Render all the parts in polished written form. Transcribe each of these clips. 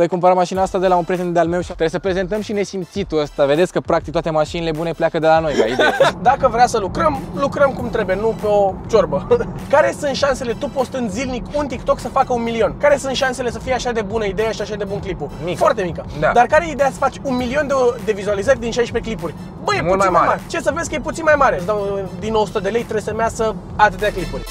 Tu ai cumpărat mașina asta de la un prieten de-al meu și trebuie să prezentăm și nesimțitul ăsta. Vedeți că practic toate mașinile bune pleacă de la noi ca idee. Dacă vrea să lucrăm, lucrăm cum trebuie, nu pe o ciorbă. Care sunt șansele, tu postând zilnic un TikTok, să facă 1.000.000? Care sunt șansele să fie așa de bună ideea și așa de bun clipul? Mică. Foarte mică. Da. Dar care e ideea să faci 1.000.000 de vizualizări din 16 clipuri? Băi, e puțin mai mare. Ce să vezi că e puțin mai mare. Îți dau din 100 de lei, trebuie să-mi iasă atâtea clipuri.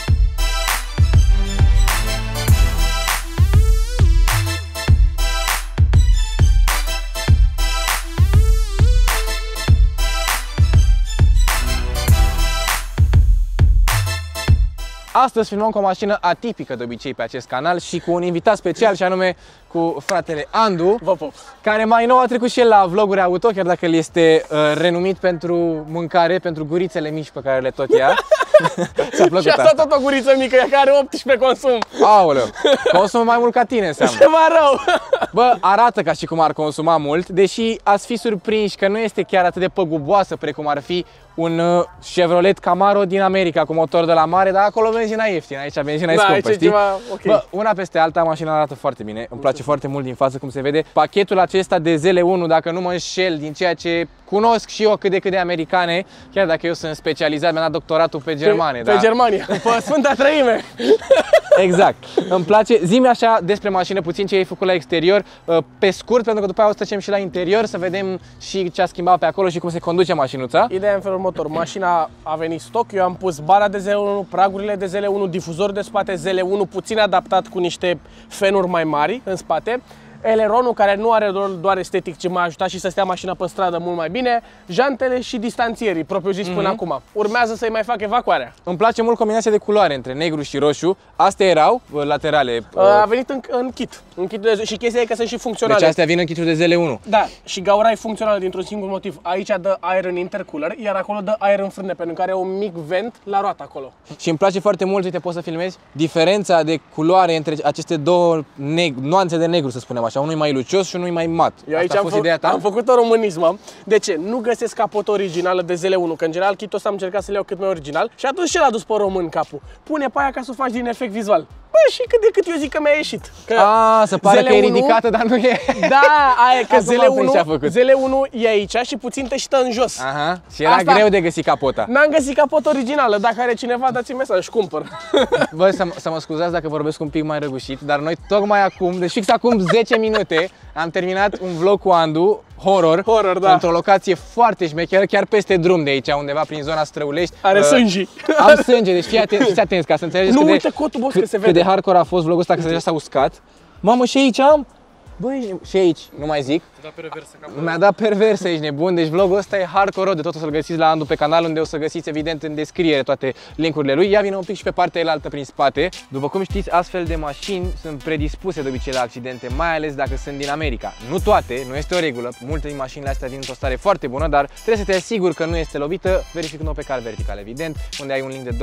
Astăzi filmăm cu o mașină atipică de obicei pe acest canal și cu un invitat special, și anume cu fratele Andu, vă pup, care mai nou a trecut și el la vloguri auto, chiar dacă el este renumit pentru mâncare, pentru gurițele mici pe care le tot ia. Și asta tot o guriță mică, ea care are 18 consum. Aoleu, consumă mai mult ca tine înseamnă. Ce mai rău! Bă, arată ca și cum ar consuma mult, deși ați fi surprinși că nu este chiar atât de păguboasă precum ar fi un Chevrolet Camaro din America cu motor de la mare, dar acolo benzina e ieftină, aici benzina e scumpă, știi? Okay. Bă, una peste alta, mașina arată foarte bine, îmi place foarte mult din față cum se vede. Pachetul acesta de ZL1, dacă nu mă înșel din ceea ce cunosc și eu cât de cât de americane, chiar dacă eu sunt specializat, mi-am dat doctoratul pe Germania. Pe Germania, pe Sfânta Trăime. Exact, îmi place. Zi-mi așa despre mașină puțin, ce ai făcut la exterior, pe scurt, pentru că după aia o să trecem și la interior să vedem și ce a schimbat pe acolo și cum se conduce mașinuța. Ideea în felul următor, mașina a venit stock, eu am pus bara de ZL1, pragurile de ZL1, difuzor de spate ZL1, puțin adaptat cu niște fenuri mai mari în spate. Eleronul, care nu are doar estetic, ci m-a ajutat și să stea mașina pe stradă mult mai bine, jantele și distanțierii, propriu zis, până acum. Urmează să-i mai fac evacuarea. Îmi place mult combinația de culoare între negru și roșu. Astea erau laterale. A venit în kit. În kit de, și chestia e că sunt și funcționale. Deci astea vin în kitul de ZL1. Da, și gaura e funcțională dintr-un singur motiv. Aici dă aer în intercooler, iar acolo dă aer în frâne, pentru că are un mic vent la roată acolo. Și îmi place foarte mult, uite, poți să filmezi diferența de culoare între aceste două nuanțe de negru, să spunem. Așa, unul mai lucios și unul mai mat. Eu aici a fost ideea ta? Am făcut o românismă. De ce? Nu găsesc capotă originală de ZL1, că în general kitul ăsta am încercat să le iau cât mai original și atunci ce l-a dus pe român capul? Pune pe aia ca să o faci din efect vizual. Bă, și cât de cât eu zic că mi-a ieșit. Că a, se pare că e ridicată, dar nu e. Da, aia că ZL1 e aici și puțin tășită în jos. Aha, și era asta, greu de găsit capota. N-am găsit capotă originală, dacă are cineva dați-mi mesaj, și cumpăr. Bă, să mă scuzați dacă vorbesc un pic mai răgușit, dar noi tocmai acum, deci fix acum 10 minute, am terminat un vlog cu Andu. Horror, da. Într-o locație foarte șmecheră, chiar peste drum de aici, undeva prin zona Străulești. Are sânge. Am sânge, deci fii atenți ca să înțelegeți cât de hardcore a fost vlogul ăsta, că s-a uscat. Mamă, și aici am... Băi, și aici, nu mai zic. Mi-a dat perverse, ești nebun. Deci vlogul ăsta e hardcore, de tot o să-l găsiți la Andu pe canal, unde o să găsiți evident în descriere toate linkurile lui. Ia vine un pic și pe partea elaltă prin spate. După cum știți, astfel de mașini sunt predispuse de obicei la accidente, mai ales dacă sunt din America. Nu toate, nu este o regulă. Multe din mașinile astea vin într-o stare foarte bună, dar trebuie să te asiguri că nu este lovită, verificând-o pe Carvertical, evident, unde ai un link de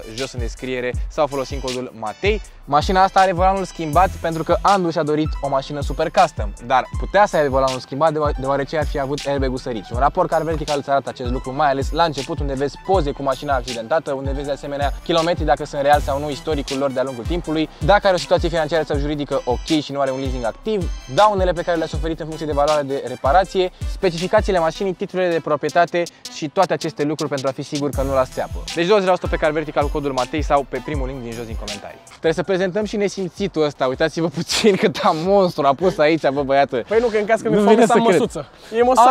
20% jos în descriere sau folosind codul Matei. Mașina asta are volanul schimbat pentru că Andu și-a dorit o mașină super custom, dar putea să aibă volanul schimbat deoarece ar fi avut airbag-ul sărit. Un raport Carvertical îți arată acest lucru, mai ales la început, unde vezi poze cu mașina accidentată, unde vezi de asemenea kilometri, dacă sunt real sau nu, istoricul lor de-a lungul timpului, dacă are o situație financiară sau juridică ok și nu are un leasing activ, daunele pe care le-a suferit în funcție de valoare de reparație, specificațiile mașinii, titlurile de proprietate și toate aceste lucruri pentru a fi sigur că nu la steapă. Deci 20% pe Carvertical cu codul Matei sau pe primul link din jos din comentarii. Trebuie să prezentăm și nesimțitul ăsta. Uitați-vă puțin cât am monstru a pus aici, bă băiată. Păi nu, că în caz că mi-e foc să am măsuță. E măsuță,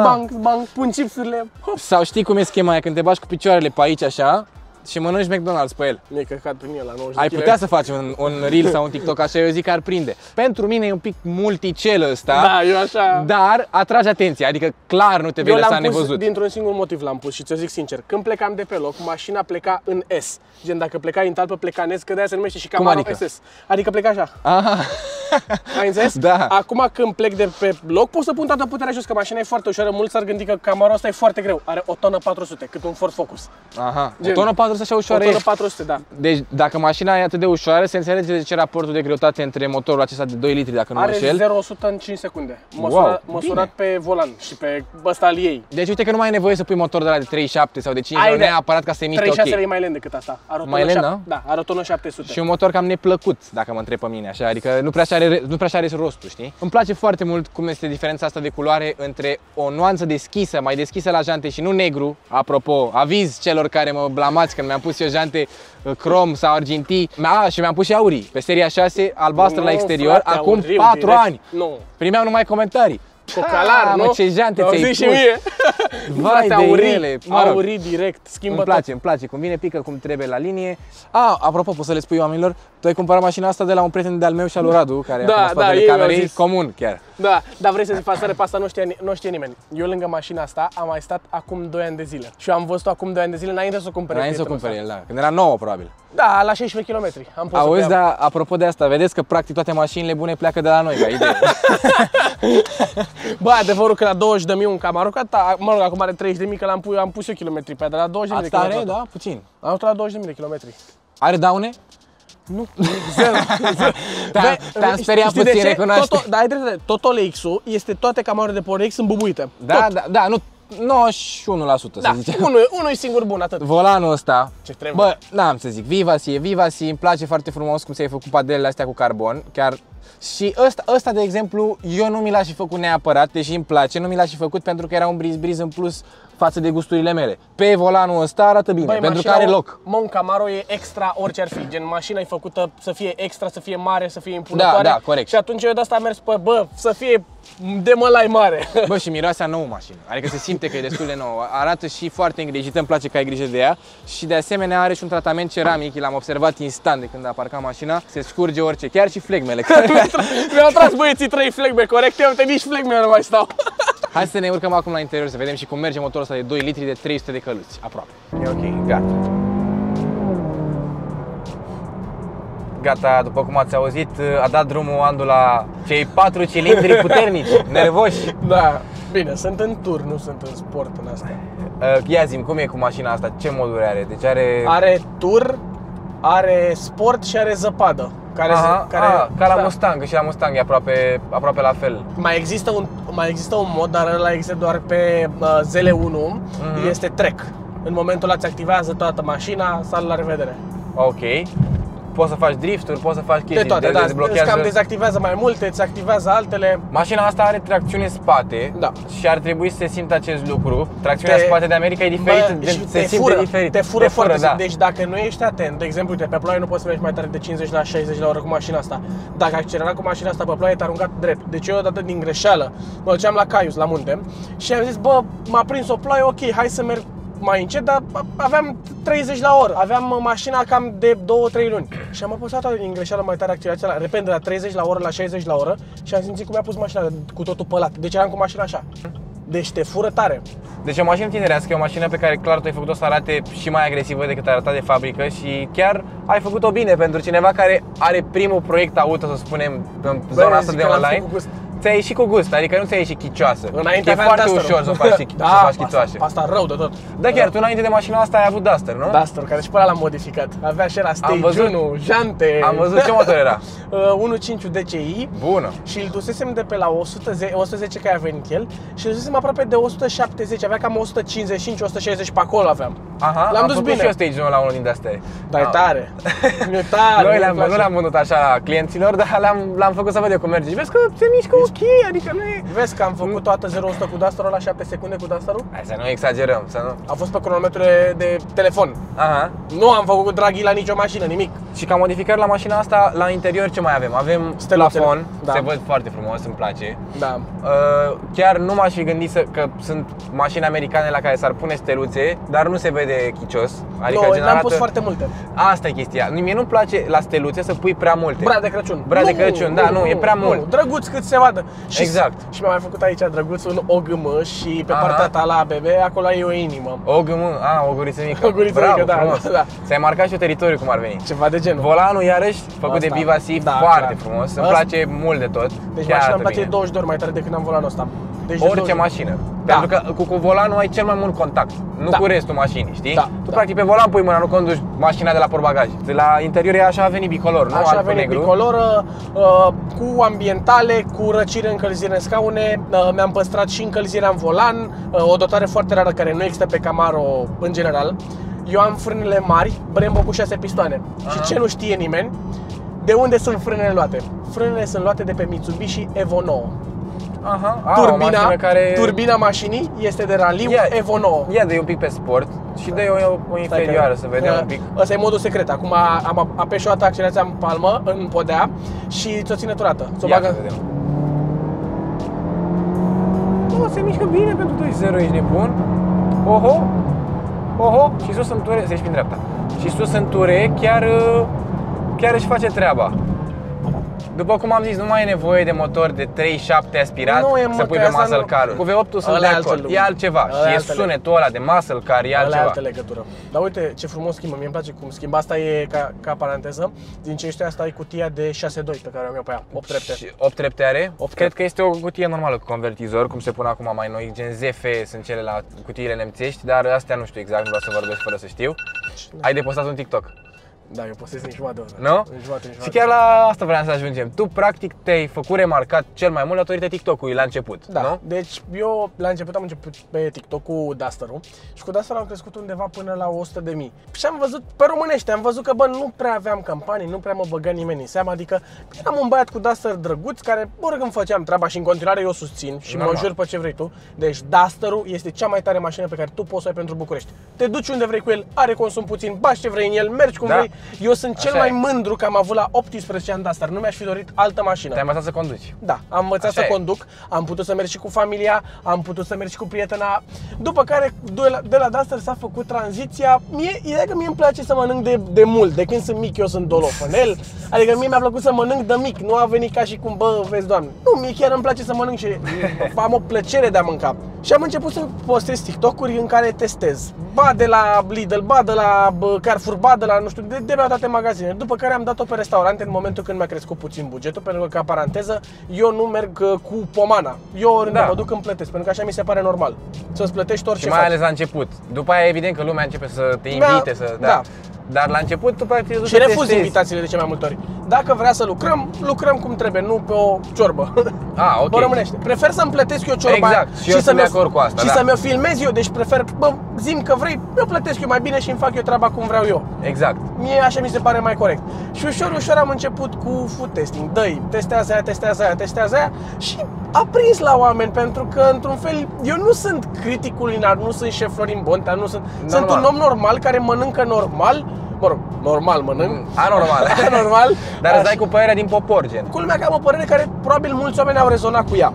zbang, pun chipsurile. Hop. Sau știi cum e schema aia, când te bași cu picioarele pe aici așa și mănânci McDonald's pe el. E căcat prin el la 90 Ai putea să faci un reel sau un TikTok așa, eu zic că ar prinde. Pentru mine e un pic multicel ăsta. Da, eu așa. Dar atrage atenția, adică clar nu te vei lăsa nevăzut. Eu dintr-un singur motiv l-am pus și ți-o zic sincer. Când plecam de pe loc, mașina pleca în S. Gen, dacă plecai în talpă, pleca în S, că de-aia se numește și Camaro SS. Adică pleca așa. Aha. Ai înțeles? Da. Acum când plec de pe loc, pot să pun toată puterea jos, că mașina e foarte ușoară. Mulți s-ar gândi că Camaro ăsta e foarte greu. Are o tonă 400, cât un Ford Focus. Aha. O tonă 400. cursă așa ușoară. 400, da. Deci dacă mașina e atât de ușoară, se înțelege de ce raportul de greutate între motorul acesta de 2 litri, dacă nu mă înșel. Are 0-100 în 5 secunde. Măsurat pe volan și pe ăsta al ei. Deci uite că nu mai ai nevoie să pui motor de la de 37 sau de 5, neapărat ca să miște, 36 e mai lent decât asta. Are o tonă 700. Și un motor cam neplăcut, dacă mă întreb pe mine, așa, adică nu prea are rostul, știi? Îmi place foarte mult cum este diferența asta de culoare între o nuanță deschisă, mai deschisă la jante și nu negru. Apropo, aviz celor care mă blamați când mi-am pus eu jante crom sau argintii. Și mi-am pus și aurii pe seria 6, albastră la exterior, frate, acum 4 ani. Primeam numai comentarii. Cocalar, nu? Ce jante ți-ai pus. Vai de ele, aurii direct, schimbă. Îmi place, îmi place cum vine, pică cum trebuie la linie. Apropo, pot să le spui oamenilor, tu ai cumpărat mașina asta de la un prieten de-al meu și al lui Radu, care a spatele camerei, comun chiar. Da, dar vrei să zic față pe asta, nu știe nimeni. Eu lângă mașina asta am mai stat acum 2 ani de zile. Și eu am văzut-o acum 2 ani de zile înainte să o cumpere. Înainte să o cumpere el, da. Când era nouă, probabil. Da, la 16 km. Am pus. Auzi, dar apropo de asta, vedeți că practic toate mașinile bune pleacă de la noi, ca idee. Bă, adevărul că la 20.000 un Camaro, mă rog, acum are 30.000, că am pus eu kilometri pe aia, dar la 20.000 de kilometri. Are, da, puțin. Am luat la 20.000 de kilometri. Are daune? Nu, zero. Te-am speriat puțin, recunoaște. Dar ai dreptate, tot OLX-ul, toate Camarorile de pe OLX sunt bubuite. Da, da, da, nu. 91%, să zicem. Unul e singur bun, atât. Volanul ăsta, ce trebuie? Bă, n-am să zic, Viva Shift, îmi place foarte frumos cum ți-ai făcut padelele astea cu carbon, chiar. Și ăsta, de exemplu, eu nu mi l-aș fi făcut neapărat, deși îmi place, nu mi l-aș fi făcut pentru că era un briz în plus față de gusturile mele. Pe volanul ăsta arată bine, pentru că are loc. Mă, un Camaro e extra orice ar fi, gen mașina e făcută să fie extra, să fie mare, să fie impunătoare. Da, da, corect. Și atunci eu de asta am mers pe, bă, să fie de mălai mare. Bă, și miroase a nouă mașină, adică se simte că e destul de nouă, arată și foarte îngrijită, îmi place că ai grijă de ea. Și de asemenea are și un tratament ceramic, l-am observat instant de când a parcat mașina, se scurge orice, chiar și flegmele. Mi-au tras băieții 3 flegme corecte, uite, nici flegme nu mai stau. Hai să ne urcăm acum la interior să vedem și cum merge motorul ăsta de 2 litri de 300 de căluți, aproape. E ok, gata. Gata, după cum ați auzit, a dat drumul Andu la cei 4 cilindri puternici, nervoși. Da, bine, sunt în tur, nu sunt în sport în asta. Ia zi-mi, cum e cu mașina asta? Ce moduri are? Deci are tur, are sport și are zăpadă. Ca la Mustang, și la Mustang e aproape la fel. Mai există un mod, dar ăla există doar pe ZL1, este trek. În momentul ăla ți activează toată mașina, sal la revedere. Ok. Poți să faci drifturi, poți să faci chestii de toate, da, cam dezactivează mai multe, îți activează altele. Mașina asta are tracțiune spate, da. Și ar trebui să se simtă acest lucru. Tracțiunea spate de America e diferită, te fură foarte, da. Deci dacă nu ești atent, de exemplu, uite, pe ploaie nu poți să mergi mai tare de 50 la 60 la oră cu mașina asta. Dacă accelera cu mașina asta pe ploaie, te-a aruncat drept. Deci eu odată din greșeală, mă duceam la Caius, la munte, și am zis, bă, m-a prins o ploaie, ok, hai să merg mai încet, dar aveam 30 la oră. Aveam mașina cam de 2-3 luni. Și am apăsat din greșeală mai tare accelerația, repede, de la 30 la oră la 60 la oră și am simțit cum mi-a pus mașina cu totul pălat. Deci eram cu mașina așa. Deci te fură tare. Deci o mașină tinerească, e o mașină pe care clar tu ai făcut-o să arate și mai agresivă decât arăta de fabrică și chiar ai făcut-o bine pentru cineva care are primul proiect auto, să spunem, în zona asta de online. Ți-a ieșit cu gust, adică nu ți-a ieșit chicioasă. Înainte e foarte ușor să faci chicioase. Asta rău de tot. Da, chiar, tu înainte de mașina asta ai avut Duster, nu? Duster, care și pe ăla l-am modificat. Avea și era stage-ul, jante. Am văzut ce motor era. 1.5 DCI. Bună. Și îl dusesem de pe la 110 că a venit el și îl dusesem aproape de 170, avea cam 155, 160 pe acolo aveam. Aha, l-am dus bine. Și eu stage-ul la unul din astea. Dar e tare. E tare. Noi l-am vândut așa clienților, dar l-am făcut să văd cum merge. Și vezi că se mișcă. Adică nu e... Vezi că am făcut toată 0-100 cu Dusterul la 7 secunde cu Dusterul? Hai să nu exagerăm, să nu... A fost pe cronometre de telefon. Aha. Nu am făcut draghi la nicio mașină, nimic. Și ca modificări la mașina asta, la interior ce mai avem? Avem plafon, da. Se văd foarte frumos, îmi place. Da. Chiar nu m-aș fi gândit că sunt mașini americane la care s-ar pune steluțe, dar nu se vede chicios. Adică n-am pus foarte multe. Asta e chestia. Mie nu-mi place la steluțe să pui prea multe. Brad de Crăciun. Brad de Crăciun, nu, e prea mult. Drăguț cât se vadă. Exact. Și mi-am mai făcut aici drăguțul o gâmă și pe partea ta la BB, acolo ai o inimă. O gâmă, o guriță mică. O guriță mică, da. Ți-ai marcat și teritoriul cum ar veni. Ceva de genul. Volanul iarăși făcut de Viva Shift, foarte frumos. Îmi place mult de tot. Deci mașina îmi place de 20 de ori mai tare decât am volanul ăsta. Orice mașină. Da. Pentru că cu volanul ai cel mai mult contact, nu cu restul mașinii, știi? Da. Tu practic pe volan pui mâna, nu conduci mașina de la portbagaj. La interior e așa, a venit bicolor, nu? Așa a venit bicolor, cu ambientale, cu răcire, încălzire în scaune. Mi-am păstrat și încălzirea în volan, o dotare foarte rară care nu există pe Camaro în general. Eu am frânele mari, Brembo cu 6 pistoane. Și ce nu știe nimeni, de unde sunt frânele luate? Frânele sunt luate de pe Mitsubishi Evo 9. Aha. Turbina mașinii este de raliu Evo 9. Ia dă-i un pic pe sport și dă-i o inferioară să vedem un pic. Asta e modul secret. Acum am apeși o dată accelerația în palmă, în podea și ți-o ține turată. Ți-o bagă. Nu, se mișcă bine pentru 2.0, ești nebun. Oho. Oho, și sus în ture, ești prin dreapta. Și sus în ture chiar își face treaba. După cum am zis, nu mai e nevoie de motor de 3.7 aspirat să pui pe muscle car-ul. Cu V8-ul sunt de acord, e altceva. Și e sunetul ăla de muscle car, e altceva. E altă legătură. Dar uite ce frumos schimbă, mie îmi place cum schimbă. Asta e ca paranteză. Din ce știu, asta e cutia de 6.2 pe care am eu pe ea, 8 trepte. 8 trepte are? Cred că este o cutie normală cu convertizor, cum se pun acum mai noi, gen ZF sunt cele la cutiile nemțești, dar astea nu știu exact, nu vreau să vorbesc fără să știu. Ai depostat un TikTok. Da, eu postez în jumătate de oră. Nu? Și chiar la asta vreau să ajungem. Tu practic te-ai făcut remarcat cel mai mult datorită TikTok-ului la început, da. Nu? Deci eu la început am început pe TikTok cu Duster-ul și cu Duster am crescut undeva până la 100.000. Și am văzut pe românește, am văzut că bă, nu prea aveam campanii, nu prea mă băga nimeni în seamă, adică eram un băiat cu Duster drăguț care oricând făceam treaba și în continuare eu susțin și mă jur pe ce vrei tu. Deci Duster-ul este cea mai tare mașină pe care tu poți să o ai pentru București. Te duci unde vrei cu el, are consum puțin, bași ce vrei în el, mergi cum vrei. Eu sunt cel mai mândru că am avut la 18 ani Duster, nu mi-aș fi dorit altă mașină. Te-ai învățat să conduci? Da, am învățat să conduc, am putut să merg și cu familia, am putut să merg și cu prietena. După care de la Duster s-a făcut tranziția. Mie îmi place să mănânc de mult, de când sunt mic eu sunt dolofonel. Adică mie mi-a plăcut să mănânc de mic, nu a venit ca și cum, bă, vezi doamne. Nu, mie chiar îmi place să mănânc și am o plăcere de a mânca. Și am început să postez TikTok-uri în care testez. Ba de la Lidl, ba de la Carrefour, ba de la nu știu, de la toate magazinele, după care am dat-o pe restaurante în momentul când mi-a crescut puțin bugetul, pentru că, ca paranteză, eu nu merg cu pomana. Eu oriunde mă duc îmi plătesc, pentru că așa mi se pare normal. Să-ți plătești orice faci. Și mai ales la început. După aia, evident că lumea începe să te invite, Dar la început tu practic și refuz invitațiile de cele mai multe ori. Dacă vrea să lucrăm, lucrăm cum trebuie, nu pe o ciorbă. Ah, ok. Bă, românește. Prefer să-mi plătesc eu ciorba și să-mi o filmez eu, deci prefer, bă, zi-mi că vrei, eu plătesc eu mai bine și îmi fac eu treaba cum vreau eu. Exact. Mie așa mi se pare mai corect. Și ușor am început cu food testing. Dă-i, testează aia și a prins la oameni, pentru că într-un fel eu nu sunt critic culinar, nu sunt șef Florin Bonta, nu sunt normal. Sunt un om normal care mănâncă normal. Mă rog, normal mănânc. Anormal. Dar îți dai cu părerea din popor, gen. Culmea că am o părere care probabil mulți oameni au rezonat cu ea.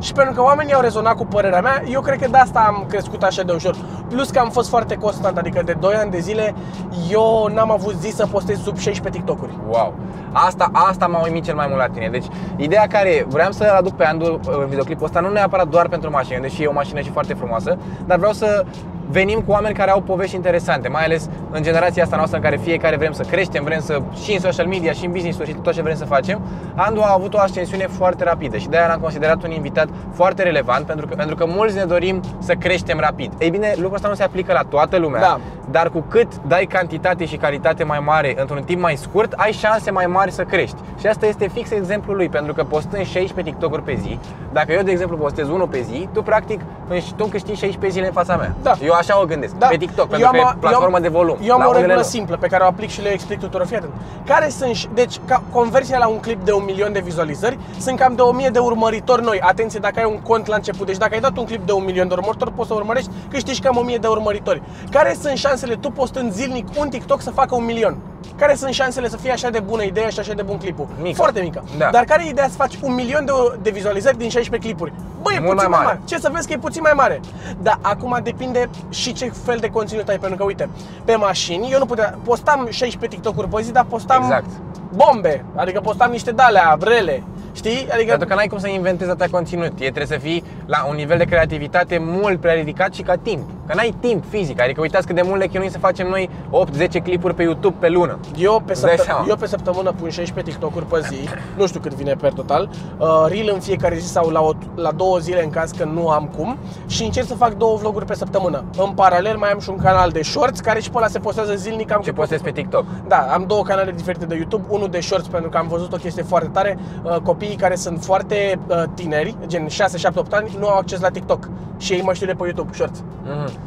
Și pentru că oamenii au rezonat cu părerea mea, eu cred că de asta am crescut așa de ușor. Plus că am fost foarte constant, adică de 2 ani de zile eu n-am avut zi să postez sub 16 TikTok-uri. Wow! Asta m-a uimit cel mai mult la tine. Deci, ideea care e, vreau să-l aduc pe Andu în videoclipul ăsta, nu neapărat doar pentru mașină, deși e o mașină și foarte frumoasă, dar vreau să venim cu oameni care au povești interesante, mai ales în generația asta noastră în care fiecare vrem să creștem, vrem să și în social media, și în business-uri și tot ce vrem să facem. Andu a avut o ascensiune foarte rapidă și de-aia l-am considerat un invitat foarte relevant, pentru că mulți ne dorim să creștem rapid. Ei bine, lucrul ăsta nu se aplică la toată lumea, dar cu cât dai cantitate și calitate mai mare într-un timp mai scurt, ai șanse mai mari să crești. Și asta este fix exemplul lui, pentru că postând 16 TikTok-uri pe zi, dacă eu de exemplu postez 1 pe zi, tu practic câștigi 16 zile în fața mea. Da. Eu așa o gândesc, pe TikTok, pentru că e platformă de volum. Eu am o regulă simplă pe care o aplic și le explic tuturor. Care sunt, deci, conversia la un clip de 1.000.000 de vizualizări sunt cam de 1.000 de urmăritori noi. Atenție, dacă ai un cont la început, deci dacă ai dat un clip de 1.000.000 de urmăritori, poți să urmărești, câștigi cam 1.000 de urmăritori. Care sunt șansele tu postând zilnic un TikTok să facă 1.000.000? Care sunt șansele să fie așa de bună ideea și așa de bun clipul? Mică. Foarte mică. Da. Dar care e ideea să faci 1.000.000 de vizualizări din 16 clipuri? Bă, e puțin mai mare. Ce să vezi că e puțin mai mare. Dar acum depinde și ce fel de conținut ai, pentru că uite, pe mașini eu nu puteam, postam 16 TikTok-uri pe zi, dar postam bombe, adică postam niște de-alea rele. Știi? Adică... Pentru că n-ai cum să inventezi atâta conținut. Trebuie să fii la un nivel de creativitate mult prea ridicat și ca timp. Că n-ai timp fizic. Adică uitați cât de mult le chinuim să facem noi 8-10 clipuri pe YouTube pe lună. Eu pe săptămână pun 16 TikTok-uri pe zi. Nu știu cât vine pe total. Reel în fiecare zi sau la două zile în caz că nu am cum. Și încerc să fac două vloguri pe săptămână. În paralel mai am și un canal de shorts care și pe ăla se postează zilnic. Ce postez pe TikTok? Da, am două canale diferite de YouTube. Unul de shorts pentru că am văzut o chestie foarte tare. Copiii care sunt foarte tineri, gen 6-7-8 ani, nu au acces la TikTok și ei mă știu de pe YouTube Shorts.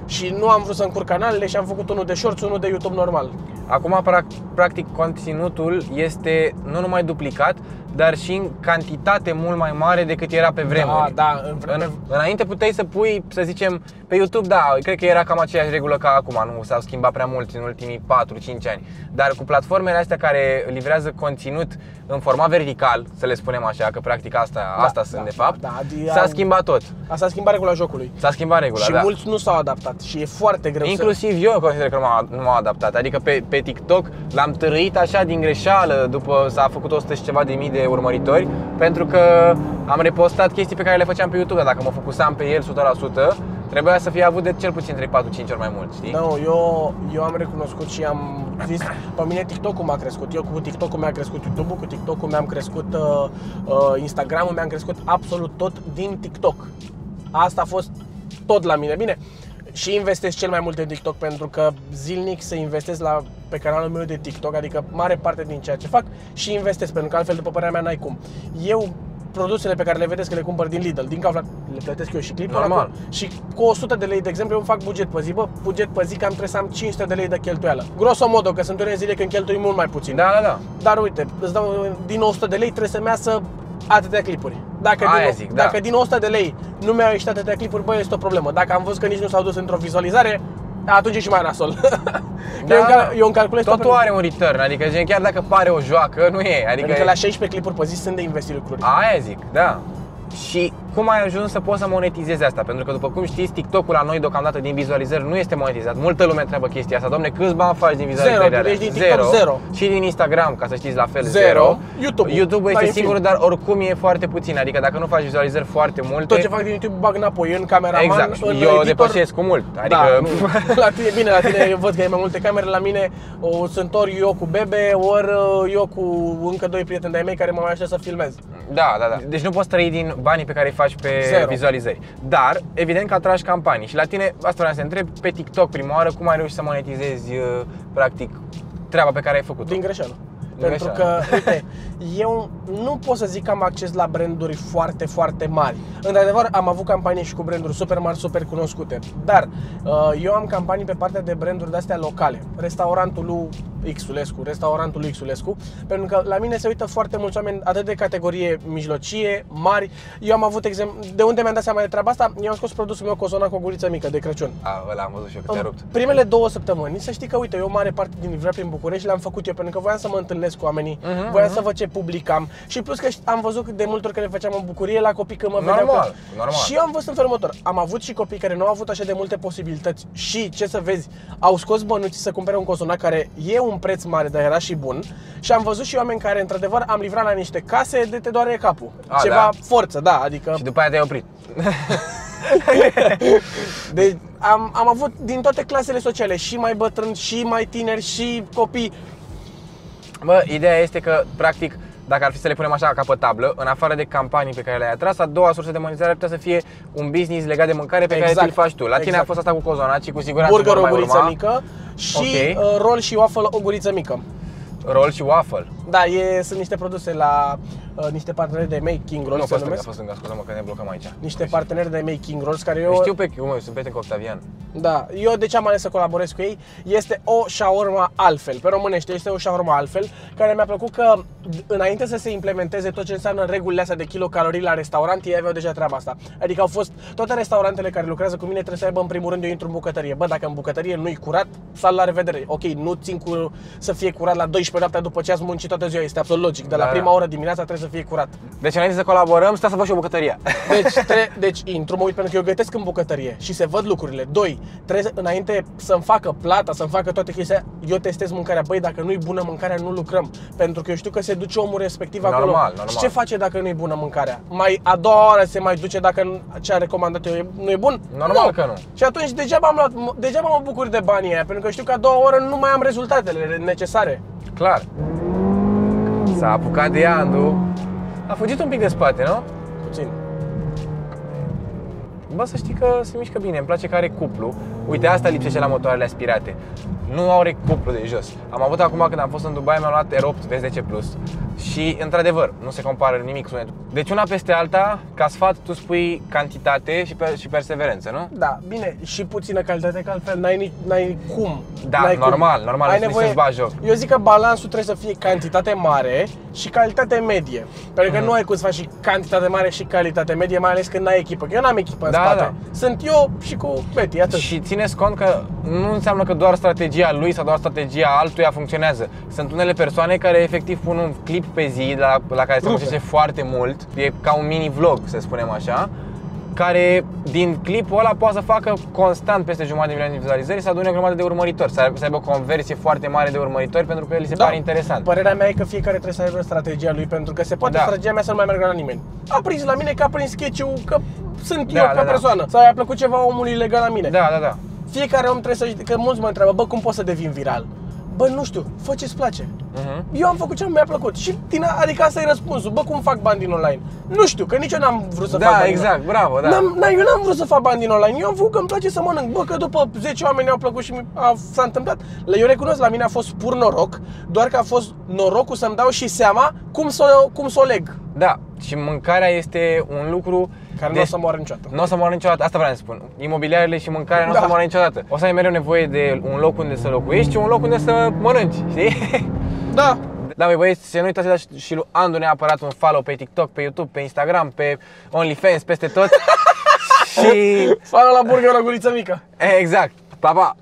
Și nu am vrut să încurc canalele și am făcut unul de shorts, unul de YouTube normal. Acum, practic, conținutul este nu numai duplicat, dar și în cantitate mult mai mare decât era pe vremuri. Da, da, înainte puteai să pui, să zicem, pe YouTube, da, cred că era cam aceeași regulă ca acum, nu s-au schimbat prea mult în ultimii 4-5 ani. Dar cu platformele astea care livrează conținut în format vertical, să le spunem așa, că practic asta sunt de fapt, s-a schimbat tot. S-a schimbat regula jocului. S-a schimbat regula, Și mulți nu s-au adaptat și e foarte greu. Inclusiv eu consider că nu m-am adaptat, adică pe TikTok l-am târâit așa din greșeală, după s-a făcut 100 și ceva de mii de urmăritori, pentru că am repostat chestii pe care le făceam pe YouTube, dacă mă focusam pe el 100%, trebuia să fie avut de cel puțin 3, 4, 5 ori mai mult, știi? Nu, eu am recunoscut și am zis, pe mine TikTok-ul m-a crescut, eu cu TikTok-ul mi-a crescut YouTube-ul, cu TikTok-ul mi-am crescut Instagram-ul, mi-am crescut absolut tot din TikTok. Asta a fost tot la mine, bine? Și investesc cel mai mult în TikTok pentru că zilnic se investesc pe canalul meu de TikTok, adică mare parte din ceea ce fac și investesc, pentru că altfel, după părerea mea, n-ai cum. Eu, produsele pe care le vedeți că le cumpăr din Lidl, din Kaufland, le plătesc eu și clipul normal. Și cu 100 de lei, de exemplu, eu îmi fac buget pe zi, cam trebuie să am 500 de lei de cheltuială. Grosomodo, că sunt unele zile când cheltui mult mai puțin. Da, da, da. Dar uite, îți dau, din 100 de lei trebuie să-mi iasă atâtea clipuri. Dacă din 100 de lei nu mi-au ieșit atâtea clipuri, băi, este o problemă. Dacă am văzut că nici nu s-au dus într-o vizualizare, atunci e și mai nasol. Eu îmi calculez totul. Totul are un return, adică chiar dacă pare o joacă, nu e. Adică pentru că la 16 clipuri pe zi sunt de investit lucruri. Aia zic, da. Și cum ai ajuns să poți să monetizezi asta? Pentru că, după cum știți, TikTok-ul la noi deocamdată din vizualizări nu este monetizat. Multă lume întreabă chestia asta. Dom'le, câți bani faci din vizualizările alea? Deci din TikTok, zero. Și din Instagram, ca să știți, la fel, zero. YouTube este singurul, dar oricum e foarte puțin. Adică dacă nu faci vizualizări foarte multe... Tot ce fac din YouTube bag înapoi în cameraman, exact. În editor. Eu depășesc cu mult. Adică... Da, la tine, bine, la tine văd că e mai multe camere. La mine sunt ori eu cu bebe, ori eu cu încă doi prieteni de-ai mei care mă mai aștept să filmez. Da, da, da. Deci nu poți trăi din banii pe care îi faci pe vizualizări. Dar, evident că atragi campanii. Și la tine, asta vreau să te întreb, pe TikTok prima oară, cum ai reușit să monetizezi, practic, treaba pe care ai făcut-o? Din greșeală. Pentru că, uite, eu nu pot să zic că am acces la branduri foarte, foarte mari. Într-adevăr, am avut campanii și cu branduri super mari, super cunoscute. Dar eu am campanii pe partea de branduri de-astea locale. Restaurantul lui Xulescu, restaurantul lui Xulescu. Pentru că la mine se uită foarte mulți oameni atât de categorie mijlocie, mari. Eu am avut de unde mi-am dat seama de treaba asta? Eu am scos produsul meu Cozona cu o guriță mică de Crăciun. L-am văzut și eu că te-a rupt. Primele două săptămâni, să știi că, uite, eu o mare parte din livrea prin București le-am făcut eu, pentru că voiam să mă întâlnesc cu oamenii, voiam să văd ce publicam. Și plus că am văzut de multe ori că le făceam în bucurie la copii când mă vedeau. Normal. Și eu am văzut în felul următor. Am avut și copii care nu au avut așa de multe posibilități și, ce să vezi, au scos bănuți să cumpere un cozonac care e un preț mare, dar era și bun. Și am văzut și oameni care, într-adevăr, am livrat la niște case de te doare capul. Forță, da, adică... Și după aia te-ai oprit. Deci am avut din toate clasele sociale, și mai bătrâni, și mai tineri, și copii. Bă, ideea este că, practic, dacă ar fi să le punem așa ca pe tablă, în afară de campanii pe care le-ai atras, a doua sursă de monetizare ar putea să fie un business legat de mâncare pe care ți-l faci tu. La tine a fost asta cu cozonaci, cu siguranță burger o guriță mică și roll și waffle o guriță mică. Roll și waffle? Da, sunt niște produse la niște parteneri de mei, King Rolls se numesc. Nu, fost lângă, scuze-mă că ne blocăm aici. Niște parteneri de mei, King Rolls, care eu... Știu pe cum, sunt prieten cu Octavian. Da, eu de ce am ales să colaborez cu ei? Este o shawarma altfel, pe românește, este o shawarma altfel, care mi-a plăcut că înainte să se implementeze tot ce înseamnă regulile astea de kilocalorii la restaurant, ei aveau deja treaba asta. Adică au fost toate restaurantele care lucrează cu mine trebuie să aibă în primul rând, eu intru în bucătărie. Bă, dacă în bucătărie nu-i curat, sal la revedere. Ok, nu țin să fie curat la 12 noaptea după ce ați muncit toată ziua, este absolut logic. Dar la prima oră dimineața trebuie să fie curat. Deci înainte să colaborăm, stai să văd și o bucătărie. Deci intru, mă uit, pentru că eu gătesc în bucătărie și se văd lucrurile. Doi, trebuie înainte să-mi facă plata, să-mi facă toate chestiile, eu testez mâncarea. Băi, dacă nu-i bună mâncarea, nu lucrăm. Pentru că eu știu că se duce omul respectiv acolo. Normal. Și ce face dacă nu-i bună mâncarea? Mai a doua oară se mai duce dacă ce a recomandat eu nu e bun? Normal că nu. Și atunci degeaba am luat, degeaba mă bucur de banii aia, pentru că știu că a doua oră nu mai am rezultatele necesare. Clar. S-a apucat de Andu. A fugit un pic de spate, nu? Puțin. Bă, să știi că se mișcă bine, îmi place că are cuplu. Uite, asta lipsește la motoarele aspirate. Nu are cuplu de jos. Am avut acum când am fost în Dubai, mi-am luat R8 V10 Plus. Și, într-adevăr, nu se compară nimic sunetul. Deci una peste alta, ca sfat, tu spui cantitate și perseverență, nu? Da, bine, și puțină calitate, că altfel n-ai cum. Da, normal, ai nevoie să-ți bagi joc. Eu zic că balansul trebuie să fie cantitate mare și calitate medie. Pentru că nu ai cum să faci și cantitate mare și calitate medie, mai ales când n-ai echipă. Că eu n-am echipă în spate. Sunt eu și cu Betty, atât. Și țineți cont că nu înseamnă că doar strategia lui sau doar strategia altuia funcționează. Sunt unele persoane care efectiv pun un clip pe zi, la care se muncește foarte mult. E ca un mini vlog, să spunem așa, care din clipul ăla poate să facă constant peste jumătate de milioane de vizualizări, să adune o grămadă de urmăritori, să aibă o conversie foarte mare de urmăritori, pentru că li se pare interesant. Părerea mea e că fiecare trebuie să aibă strategia lui, pentru că se poate strategia mea să nu mai meargă la nimeni. A prins la mine că a prins sketch-ul, că sunt eu ca persoană. Sau i-a plăcut ceva omului legat la mine. Da. Fiecare om trebuie să, că mulți mă întreabă: "Bă, cum poți să devin viral?" Bă, nu știu, fă ce-ți place. Eu am făcut ce mi-a plăcut și adică asta e răspunsul. Bă, cum fac bani din online? Nu știu, că nici eu n-am vrut să fac bani. Exact, bravo, da. Eu n-am vrut să fac bani din online. Eu am făcut că îmi place să mănânc. Bă, că după 10 oameni au plăcut și s-a întâmplat. Eu recunosc, la mine a fost pur noroc, doar că a fost norocul să-mi dau și seama cum să o leg. Da, și mâncarea este un lucru care nu o să moară niciodată. Nu o să moară niciodată, asta vreau să spun. Imobiliarele și mâncarea nu o să moară niciodată. O să ai mereu nevoie de un loc unde să locuiești și un loc unde să mănânci, știi? Da. Da, băi, băieți, să nu uitați să dați și lui Andu neapărat un follow pe TikTok, pe YouTube, pe Instagram, pe OnlyFans, peste tot. Și follow la burger o guriță mică. Exact. Pa, pa!